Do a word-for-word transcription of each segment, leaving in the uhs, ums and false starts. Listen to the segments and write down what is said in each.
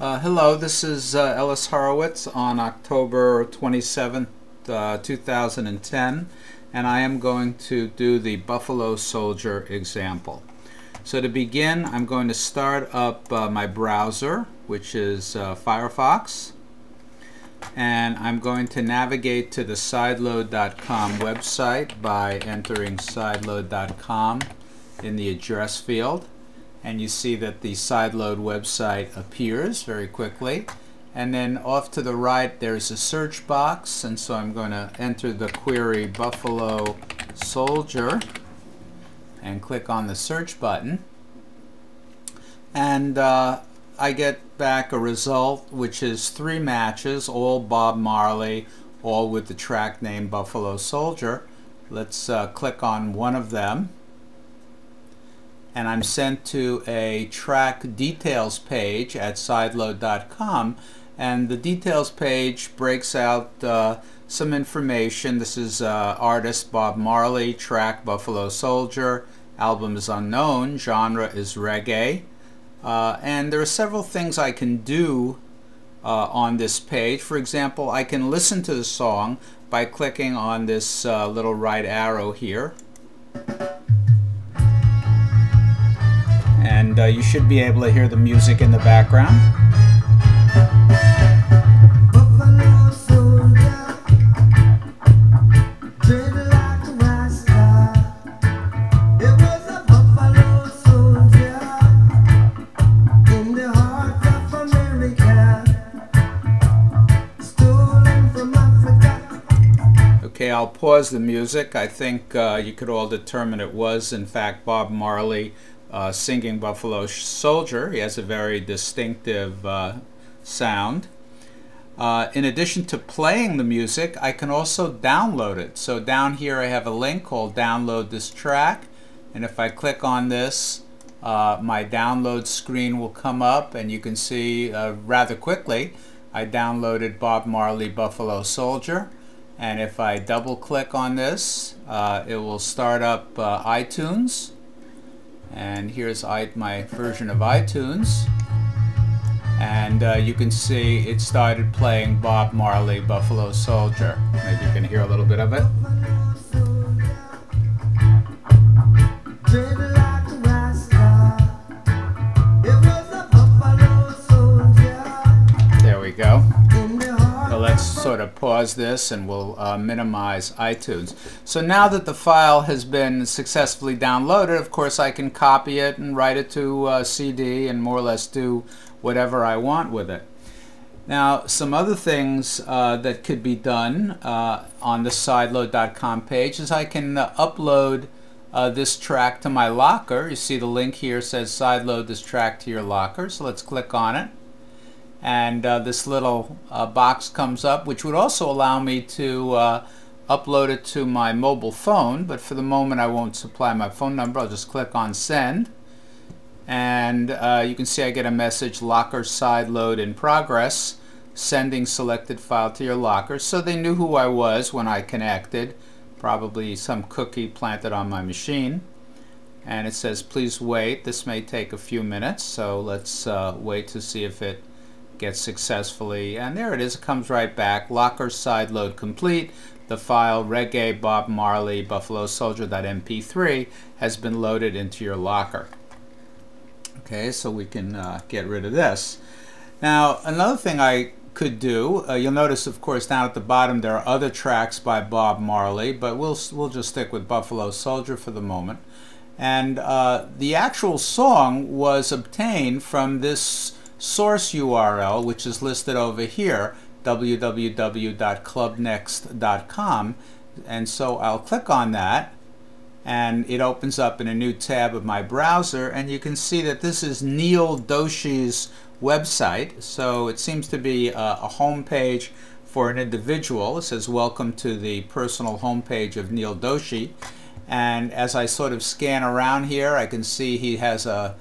Uh, hello, this is uh, Ellis Horowitz on October twenty-seventh, uh, two thousand ten, and I am going to do the Buffalo Soldier example. So to begin, I'm going to start up uh, my browser, which is uh, Firefox, and I'm going to navigate to the Sideload dot com website by entering Sideload dot com in the address field. And you see that the Sideload website appears very quickly. And then off to the right there's a search box, and so I'm going to enter the query Buffalo Soldier and click on the search button. And uh, I get back a result which is three matches, all Bob Marley, all with the track name Buffalo Soldier. Let's uh, click on one of them. And I'm sent to a track details page at Sideload dot com, and the details page breaks out uh, some information. This is uh, artist Bob Marley, track Buffalo Soldier, album is unknown, genre is reggae, uh, and there are several things I can do uh, on this page. For example, I can listen to the song by clicking on this uh, little right arrow here. And uh, you should be able to hear the music in the background. Okay, I'll pause the music. I think uh, you could all determine it was, in fact, Bob Marley Uh, singing Buffalo Soldier. He has a very distinctive uh, sound. Uh, in addition to playing the music, I can also download it. So down here I have a link called Download This Track, and if I click on this, uh, my download screen will come up, and you can see uh, rather quickly I downloaded Bob Marley Buffalo Soldier. And if I double click on this, uh, it will start up uh, iTunes. And here's I, my version of iTunes, and uh, you can see it started playing Bob Marley Buffalo Soldier. Maybe you can hear a little bit of it. There we go. So let's sort of pause this, and we'll uh, minimize iTunes. So now that the file has been successfully downloaded, of course I can copy it and write it to a C D and more or less do whatever I want with it. Now, some other things uh, that could be done uh, on the Sideload dot com page is I can uh, upload uh, this track to my locker. You see the link here says Sideload this track to your locker, so let's click on it. And uh, this little uh, box comes up, which would also allow me to uh, upload it to my mobile phone, but for the moment I won't supply my phone number. I'll just click on send, and uh, you can see I get a message, locker side load in progress, sending selected file to your locker. So they knew who I was when I connected, probably some cookie planted on my machine. And it says please wait, this may take a few minutes, so let's uh, wait to see if it gets successfully, and there it is, it comes right back, locker side load complete, the file reggae Bob Marley Buffalo Soldier.m p three has been loaded into your locker. Okay, so we can uh, get rid of this. Now another thing I could do, uh, you'll notice of course down at the bottom there are other tracks by Bob Marley, but we'll, we'll just stick with Buffalo Soldier for the moment. And uh, the actual song was obtained from this source U R L, which is listed over here, w w w dot club next dot com, and so I'll click on that, and it opens up in a new tab of my browser, and you can see that this is Neil Doshi's website. So it seems to be a, a home page for an individual. It says welcome to the personal home page of Neil Doshi, and as I sort of scan around here I can see he has a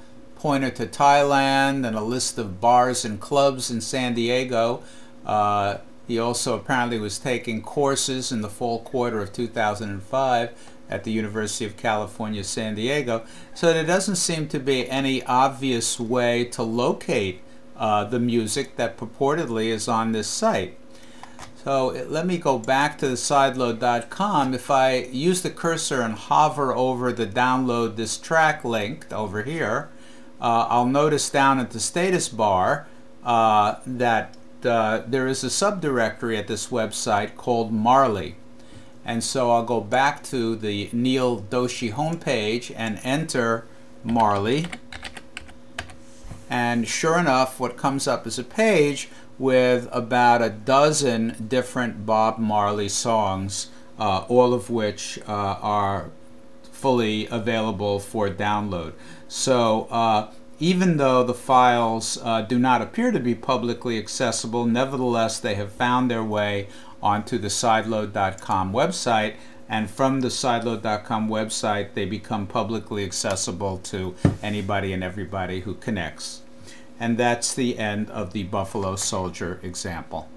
pointer to Thailand and a list of bars and clubs in San Diego. Uh, he also apparently was taking courses in the fall quarter of two thousand five at the University of California San Diego. So there doesn't seem to be any obvious way to locate uh, the music that purportedly is on this site. So it, let me go back to the sideload dot com. If I use the cursor and hover over the download this track link over here, uh, I'll notice down at the status bar uh, that uh, there is a subdirectory at this website called Marley. And so I'll go back to the Neil Doshi homepage and enter Marley. And sure enough, what comes up is a page with about a dozen different Bob Marley songs, uh, all of which uh, are fully available for download. So uh, even though the files uh, do not appear to be publicly accessible, nevertheless they have found their way onto the sideload dot com website, and from the sideload dot com website they become publicly accessible to anybody and everybody who connects. And that's the end of the Buffalo Soldier example.